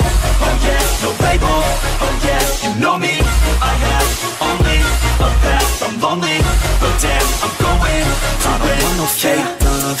oh yeah, no label, oh yeah, you know me. I have only a path, I'm lonely, but damn, I'm going to I don't want no fake love,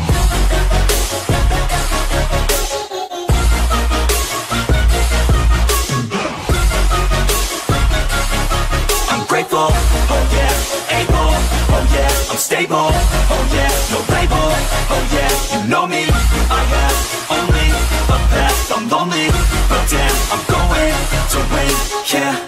Stable, oh yeah, no label, oh yeah, you know me. I have only a path, I'm lonely, but damn, I'm going to win, yeah.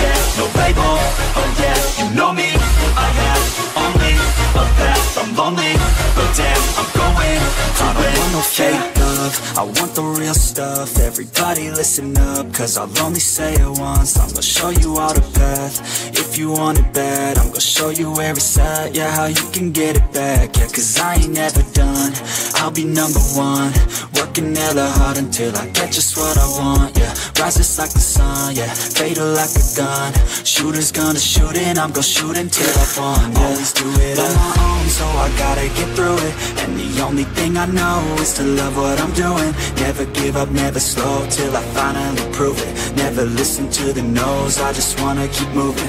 yeah, no label, oh yeah, you know me. I have only a path, I'm lonely, but damn, I'm going. I don't want no fake love, I want the real stuff. Everybody Everybody listen up, cause I'll only say it once. I'm gonna show you all the path. If you want it bad, I'm gonna show you where it's at. Yeah, how you can get it back. Yeah, cause I ain't never done. I'll be number one, working hella hard until I get just what I want. Yeah, rises like the sun, yeah, fatal like a gun. Shooters gonna shoot and I'm gonna shoot until I fall. Yeah. Always do it on my own, so I gotta get through it. And the only thing I know is to love what I'm doing. Never give up, never slow, till I finally prove it. Never listen to the no's, I just wanna keep moving.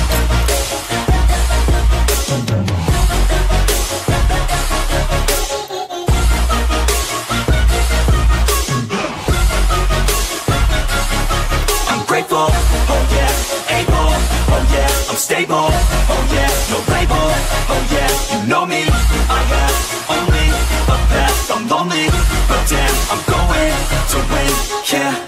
Stable, oh yeah, no label, oh yeah, you know me. I have only a path, I'm lonely, but damn, I'm going to win, yeah.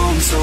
own, so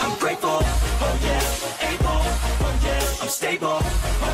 I'm grateful, oh yeah, able, oh yeah, I'm stable, oh